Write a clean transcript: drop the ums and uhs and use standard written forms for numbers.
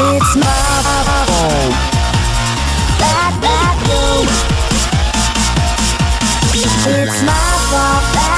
It's my fault that you. It's my fault that